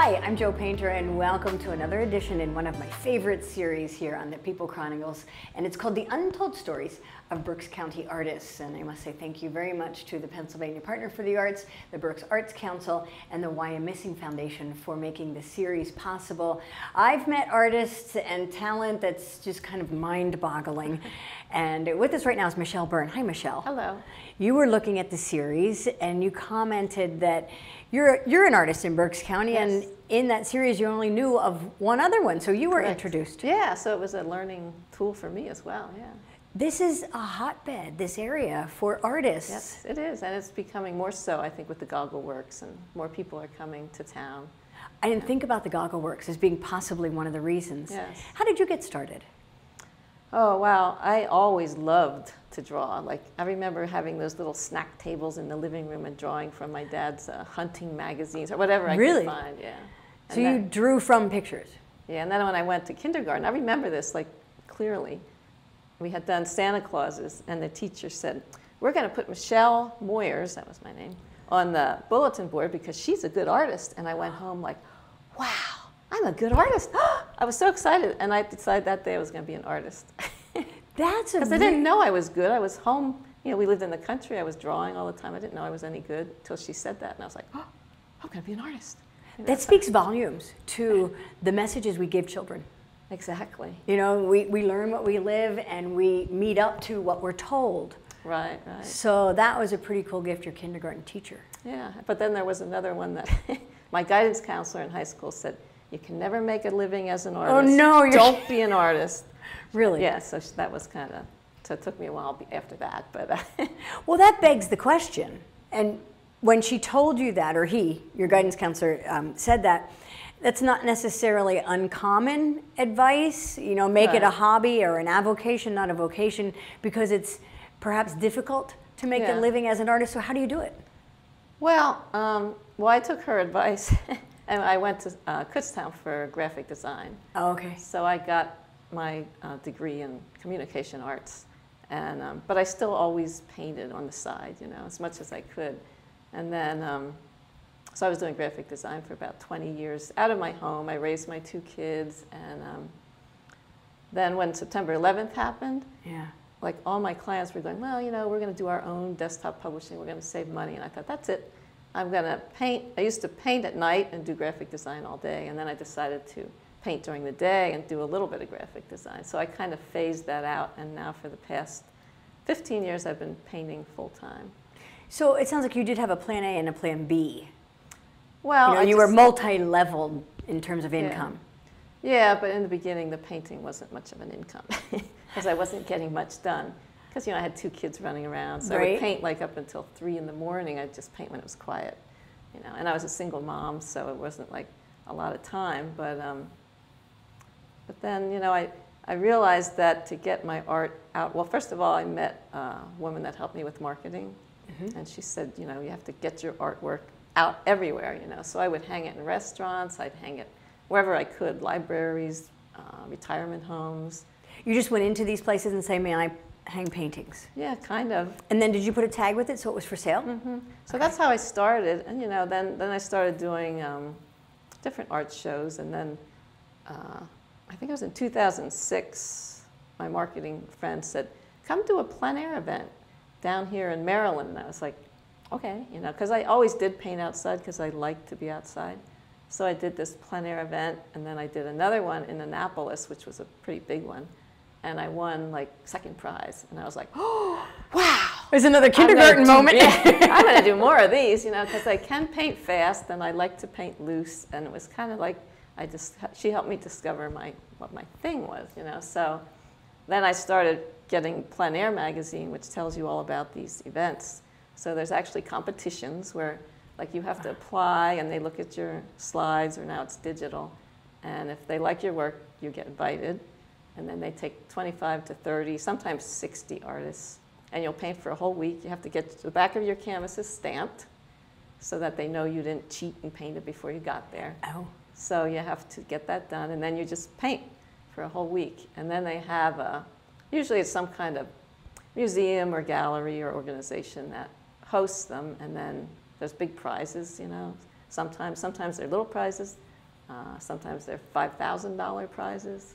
Hi, I'm Jo Painter and welcome to another edition in one of my favorite series here on The People Chronicles, and it's called The Untold Stories of Berks County Artists. And I must say thank you very much to the Pennsylvania Partner for the Arts, the Berks Arts Council, and the Wyomissing Foundation for making this series possible. I've met artists and talent that's just kind of mind-boggling. And with us right now is Michele Byrne. Hi, Michele. Hello. You were looking at the series and you commented that you're an artist in Berks County, yes. And in that series you only knew of one other one, so you were correct. Introduced. Yeah, so it was a learning tool for me as well, yeah. This is a hotbed, this area, for artists. Yes, it is, and it's becoming more so, I think, with the Goggle Works, and more people are coming to town. I didn't think about the Goggle Works as being possibly one of the reasons. Yes. How did you get started? Oh, wow. I always loved to draw. Like, I remember having those little snack tables in the living room and drawing from my dad's hunting magazines or whatever I really? Could find. Yeah. And so you drew from pictures? Yeah, and then when I went to kindergarten, I remember this, like, clearly. We had done Santa Clauses, and the teacher said, we're going to put Michelle Moyers, that was my name, on the bulletin board because she's a good artist. And I went home like, wow. I'm a good artist. I was so excited, and I decided that day I was going to be an artist. That's because I didn't know I was good. I was home. You know, we lived in the country. I was drawing all the time. I didn't know I was any good until she said that, and I was like, oh, I'm going to be an artist. You know, that speaks volumes to the messages we give children. Exactly. You know, we learn what we live, and we meet up to what we're told. Right, right. So that was a pretty cool gift, your kindergarten teacher. Yeah, but then there was another one that my guidance counselor in high school said, you can never make a living as an artist. Oh, no. You're... Don't be an artist. Really? Yeah, so that was kind of, so it took me a while after that. But well, that begs the question. And when she told you that, or he, your guidance counselor, said that, that's not necessarily uncommon advice. You know, make right. It a hobby or an avocation, not a vocation, because it's perhaps difficult to make yeah. A living as an artist. So how do you do it? Well, I took her advice. And I went to Kutztown for graphic design. Oh, okay. So I got my degree in communication arts, and but I still always painted on the side, you know, as much as I could. And then, so I was doing graphic design for about 20 years out of my home. I raised my two kids, and then when September 11th happened, yeah. Like all my clients were going, well, you know, we're going to do our own desktop publishing. We're going to save money, and I thought, that's it. I'm going to paint. I used to paint at night and do graphic design all day, and then I decided to paint during the day and do a little bit of graphic design. So I kind of phased that out, and now for the past 15 years I've been painting full-time. So it sounds like you did have a plan A and a plan B. Well, you know, you were multi-leveled in terms of income. Yeah. Yeah, but in the beginning the painting wasn't much of an income because I wasn't getting much done. Because, you know, I had two kids running around, so right. I would paint like up until 3 in the morning. I'd just paint when it was quiet, you know. And I was a single mom, so it wasn't like a lot of time. But then, you know, I realized that to get my art out, well, first of all, I met a woman that helped me with marketing, mm-hmm. and she said, you know, you have to get your artwork out everywhere, you know. So I would hang it in restaurants, I'd hang it wherever I could, libraries, retirement homes. You just went into these places and say, man, I hang paintings. Yeah, kind of. And then did you put a tag with it so it was for sale? Mm-hmm. So okay. That's how I started. And, you know, then I started doing different art shows. And then I think it was in 2006, my marketing friend said, come do a plein air event down here in Maryland. And I was like, okay, you know, because I always did paint outside because I liked to be outside. So I did this plein air event, and then I did another one in Annapolis, which was a pretty big one. And I won, like, second prize. And I was like, oh, wow. There's another kindergarten moment. Yeah, I'm going to do more of these, you know, because I can paint fast, and I like to paint loose. And it was kind of like she helped me discover what my thing was, you know. So then I started getting Plein Air magazine, which tells you all about these events. So there's actually competitions where, like, you have to apply, and they look at your slides, or now it's digital. And if they like your work, you get invited. And then they take 25 to 30, sometimes 60 artists. And you'll paint for a whole week. You have to get the back of your canvases stamped so that they know you didn't cheat and paint it before you got there. Oh. So you have to get that done. And then you just paint for a whole week. And then they have usually it's some kind of museum or gallery or organization that hosts them. And then there's big prizes, you know. Sometimes they're little prizes. Sometimes they're $5,000 prizes.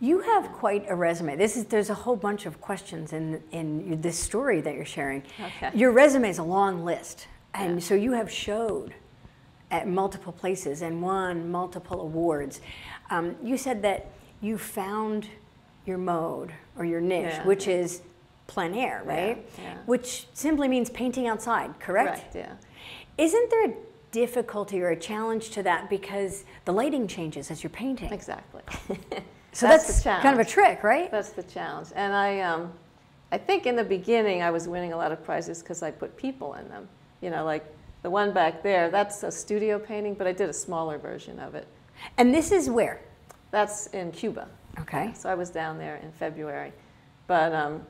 You have quite a resume. There's a whole bunch of questions in this story that you're sharing. Okay. Your resume is a long list, and so you have showed at multiple places and won multiple awards. You said that you found your mode or your niche, which is plein air, right? Yeah. Yeah. Which simply means painting outside, correct? Correct, yeah. Isn't there a difficulty or a challenge to that because the lighting changes as you're painting? Exactly. So that's kind of a trick, right? That's the challenge. And I think in the beginning I was winning a lot of prizes because I put people in them. You know, like the one back there, that's a studio painting, but I did a smaller version of it. And this is where? That's in Cuba. Okay. So I was down there in February. But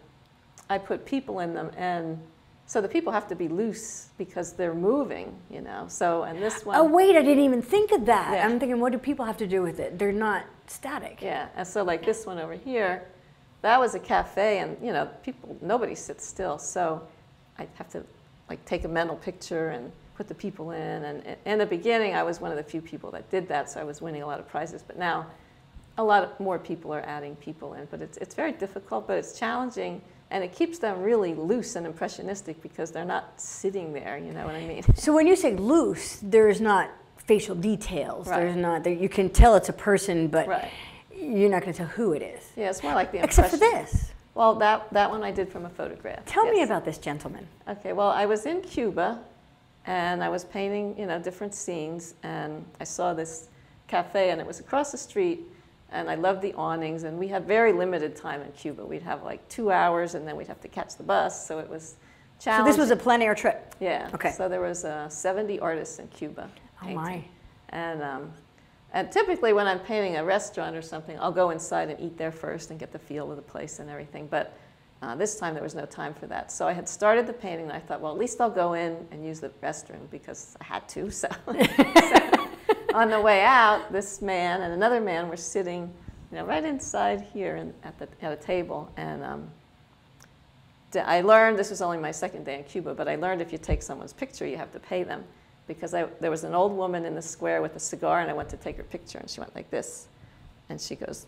I put people in them, and so the people have to be loose because they're moving, you know. So, and this one... Oh, wait, I didn't even think of that. Yeah. I'm thinking, what do people have to do with it? They're not static. Yeah, and so like this one over here, that was a cafe, and you know, people, nobody sits still, so I have to like take a mental picture and put the people in, and in the beginning I was one of the few people that did that, so I was winning a lot of prizes, but now a lot more people are adding people in, but it's very difficult, but it's challenging, and it keeps them really loose and impressionistic because they're not sitting there, you know what I mean? So when you say loose, there's not facial details. Right. There's not, you can tell it's a person, but you're not going to tell who it is. Yeah, it's more like the impression. Except for this. Well, that one I did from a photograph. Tell me about this gentleman. Okay, well, I was in Cuba, and I was painting, you know, different scenes, and I saw this cafe, and it was across the street, and I loved the awnings, and we had very limited time in Cuba. We'd have like 2 hours, and then we'd have to catch the bus, so it was challenging. So this was a plein air trip? Yeah. Okay. So there was 70 artists in Cuba. Oh my. And typically when I'm painting a restaurant or something, I'll go inside and eat there first and get the feel of the place and everything. But this time there was no time for that. So I had started the painting and I thought, well, at least I'll go in and use the restroom because I had to. So, on the way out, this man and another man were sitting, you know, right inside here at a table. And I learned, this was only my second day in Cuba, but I learned if you take someone's picture, you have to pay them. Because there was an old woman in the square with a cigar, and I went to take her picture, and she went like this. And she goes,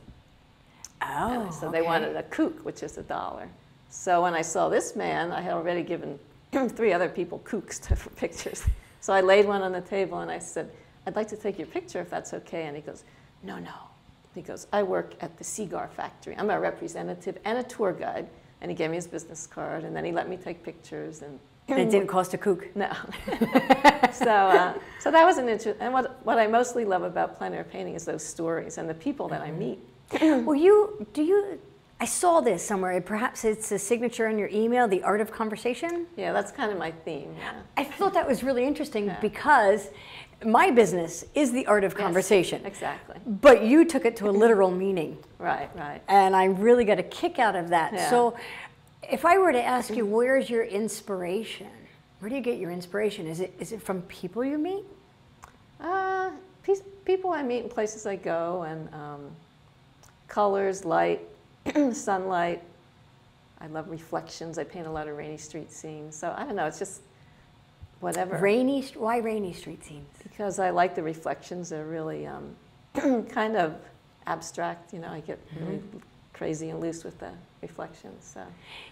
oh. So they wanted a kook, which is $1. So when I saw this man, I had already given 3 other people kooks for pictures. So I laid one on the table, and I said, I'd like to take your picture if that's okay. And he goes, no, no. He goes, I work at the cigar factory. I'm a representative and a tour guide. And he gave me his business card, and then he let me take pictures. And it didn't cost a kook. No. So that was an interesting, and what I mostly love about plein air painting is those stories and the people that I meet. Well, I saw this somewhere, perhaps it's a signature in your email, the art of conversation? Yeah, that's kind of my theme. Yeah. I thought that was really interesting because my business is the art of conversation. Yes, exactly. But you took it to a literal meaning. Right, right. And I really got a kick out of that. Yeah. So, if I were to ask you, where's your inspiration? Where do you get your inspiration? Is it from people you meet? People I meet in places I go, and colors, light, sunlight. I love reflections. I paint a lot of rainy street scenes. So I don't know, it's just whatever. Why rainy street scenes? Because I like the reflections. They're really kind of abstract. You know, I get really crazy and loose with the reflections. So.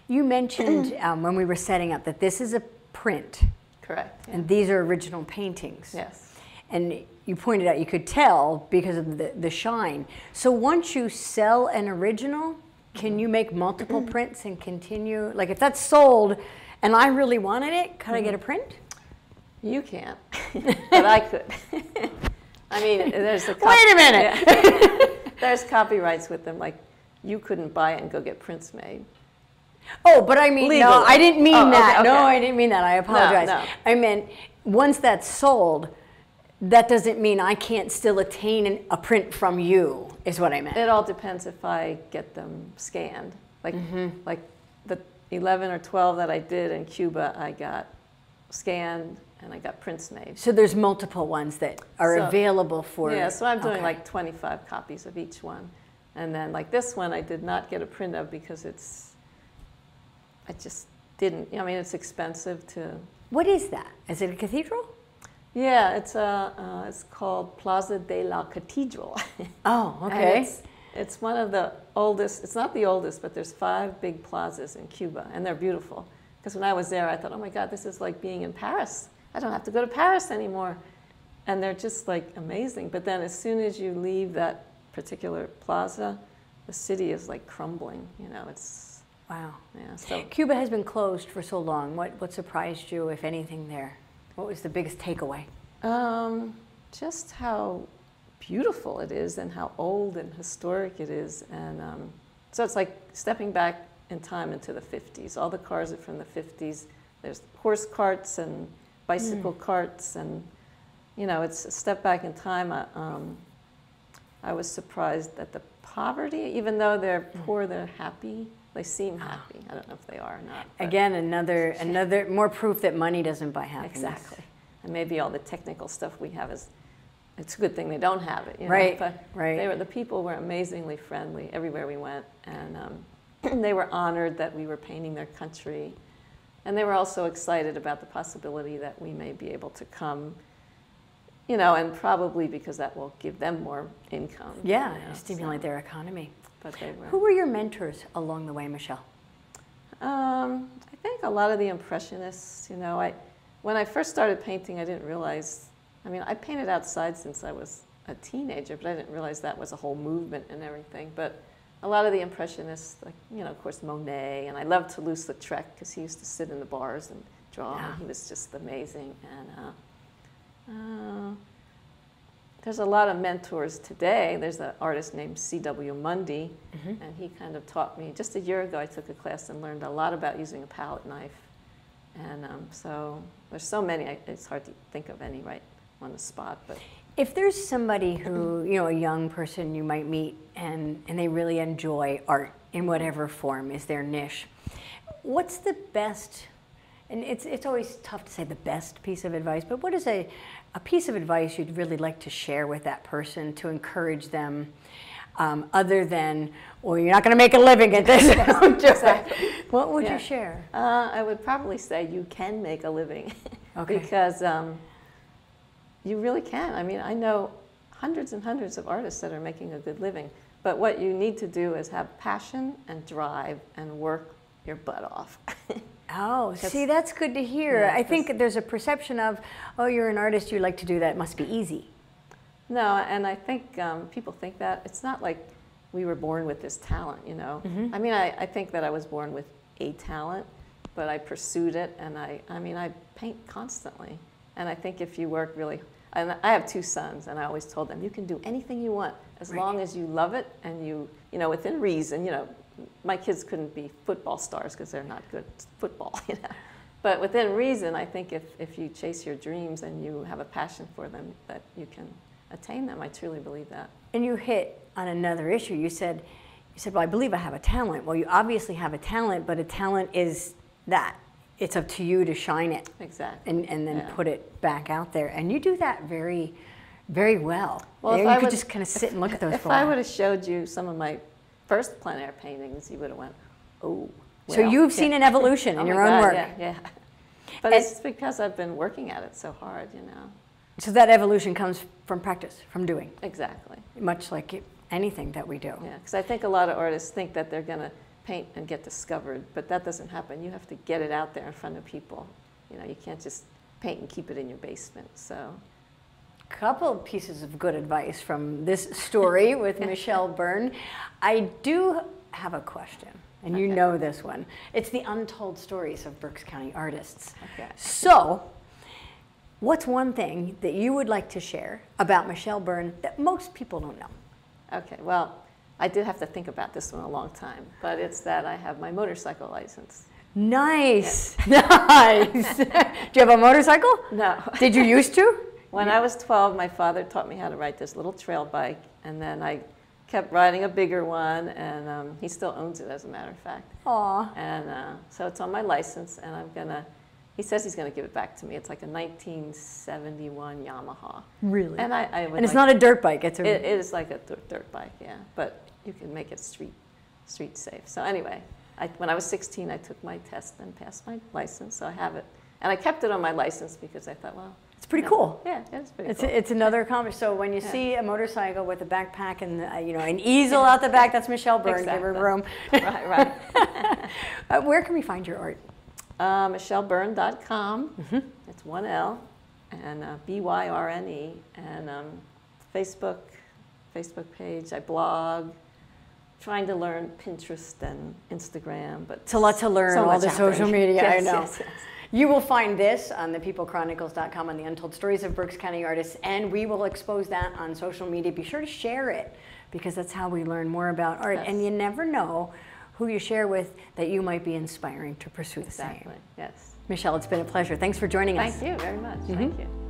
You mentioned when we were setting up that this is a print. Correct. Yeah. And these are original paintings. Yes. And you pointed out you could tell because of the shine. So once you sell an original, can you make multiple prints and continue? Like if that's sold and I really wanted it, could I get a print? You can't, but I could. I mean, there's a wait a minute! Yeah. There's copyrights with them, like you couldn't buy it and go get prints made. Oh, but I mean, legally. No, I didn't mean that. Okay. No, I didn't mean that. I apologize. No, no. I meant once that's sold, that doesn't mean I can't still attain a print from you, is what I meant. It all depends if I get them scanned. Like, like the 11 or 12 that I did in Cuba, I got scanned and I got prints made. So there's multiple ones that are available for... Yeah, so I'm doing like 25 copies of each one. And then like this one, I did not get a print of because I just didn't, I mean, it's expensive to... What is that? Is it a cathedral? Yeah, it's called Plaza de la Catedral. Oh, okay. It's one of the oldest. It's not the oldest, but there's 5 big plazas in Cuba, and they're beautiful. Because when I was there, I thought, oh my God, this is like being in Paris. I don't have to go to Paris anymore. And they're just like amazing. But then as soon as you leave that particular plaza, the city is like crumbling. You know, it's... Wow. Yeah, so. Cuba has been closed for so long. What surprised you, if anything, there? What was the biggest takeaway? Just how beautiful it is and how old and historic it is. And so it's like stepping back in time into the 50s. All the cars are from the 50s. There's horse carts and bicycle carts, and you know, it's a step back in time. I was surprised at the poverty. Even though they're poor, they're happy. They seem happy. I don't know if they are or not. Again, another more proof that money doesn't buy happiness. Exactly. And maybe all the technical stuff we have is, it's a good thing they don't have it. You know? Right, but right. The people were amazingly friendly everywhere we went, and they were honored that we were painting their country. And they were also excited about the possibility that we may be able to come, you know, and probably because that will give them more income. Yeah, you know, stimulate their economy. But they were. Who were your mentors along the way, Michele? I think a lot of the Impressionists. You know, when I first started painting, I didn't realize, I mean, I painted outside since I was a teenager, but I didn't realize that was a whole movement and everything. But a lot of the Impressionists, like, you know, of course, Monet, and I loved Toulouse-Lautrec because he used to sit in the bars and draw, and he was just amazing. And there's a lot of mentors today. There's an artist named C.W. Mundy, and he kind of taught me. Just a year ago, I took a class and learned a lot about using a palette knife. And so there's so many, it's hard to think of any right on the spot, but... If there's somebody who, you know, a young person you might meet and they really enjoy art in whatever form is their niche, what's the best, and it's always tough to say the best piece of advice, but what is a piece of advice you'd really like to share with that person to encourage them, other than, well, you're not going to make a living at this. Exactly. What would you share? I would probably say you can make a living. Okay. Because... you really can. I mean, I know hundreds and hundreds of artists that are making a good living, but what you need to do is have passion and drive and work your butt off. Oh, see, that's good to hear. Yeah, I think there's a perception of, oh, you're an artist, you like to do that, it must be easy. No, and I think people think that. It's not like we were born with this talent, you know. I mean, I think that I was born with a talent, but I pursued it, and I mean, I paint constantly. And I think if you work really, and I have 2 sons, and I always told them, you can do anything you want as long as you love it and you know, within reason. You know, my kids couldn't be football stars because they're not good at football, you know. But within reason, I think if you chase your dreams and you have a passion for them, that you can attain them. I truly believe that. And you hit on another issue. You said, well, I believe I have a talent. Well, you obviously have a talent, but a talent is that. It's up to you to shine it. Exactly. And then put it back out there. And you do that very, very well. Well, if you could just kind of sit and look at those for a while. If I would have showed you some of my first plein air paintings, you would have went, oh. Well, so you've seen an evolution in your own work. Yeah. But it's because I've been working at it so hard, you know. So that evolution comes from practice, from doing. Exactly. Much like anything that we do. Yeah, because I think a lot of artists think that they're going to paint and get discovered, but that doesn't happen. You have to get it out there in front of people. You know, you can't just paint and keep it in your basement. So, couple pieces of good advice from this story with Michele Byrne. I do have a question, and you know this one. It's the untold stories of Berks County artists. Okay. So, what's one thing that you would like to share about Michele Byrne that most people don't know? Okay. Well. I did have to think about this one a long time, but it's that I have my motorcycle license. Nice, nice. Do you have a motorcycle? No. Did you used to? When I was 12, my father taught me how to ride this little trail bike, and then I kept riding a bigger one, and he still owns it, as a matter of fact. Aw. And so it's on my license, and I'm gonna, he says he's gonna give it back to me. It's like a 1971 Yamaha. Really? And I would, and it's like, not a dirt bike, it's a... It is like a dirt bike, yeah, but you can make it street safe. So anyway, when I was 16, I took my test and passed my license, so I have it. And I kept it on my license because I thought, well, It's pretty cool. Yeah, that's pretty cool. It's another accomplishment. So when you see a motorcycle with a backpack and you know, an easel out the back, that's Michele Byrne. Exactly. Give her room. Right, right. Where can we find your art? MichelleByrne.com. Mm-hmm. It's one L, and Byrne, and Facebook page. I blog. Trying to learn Pinterest and Instagram, but to lot to learn so all the social media. Yes, I know. Yes, yes. You will find this on thepeoplechronicles.com on the Untold Stories of Berks County Artists, and we will expose that on social media. Be sure to share it, because that's how we learn more about art. Yes. And you never know who you share with that you might be inspiring to pursue the same. Exactly. Yes. Michele, it's been a pleasure. Thanks for joining us. Thank you very much. Mm-hmm. Thank you.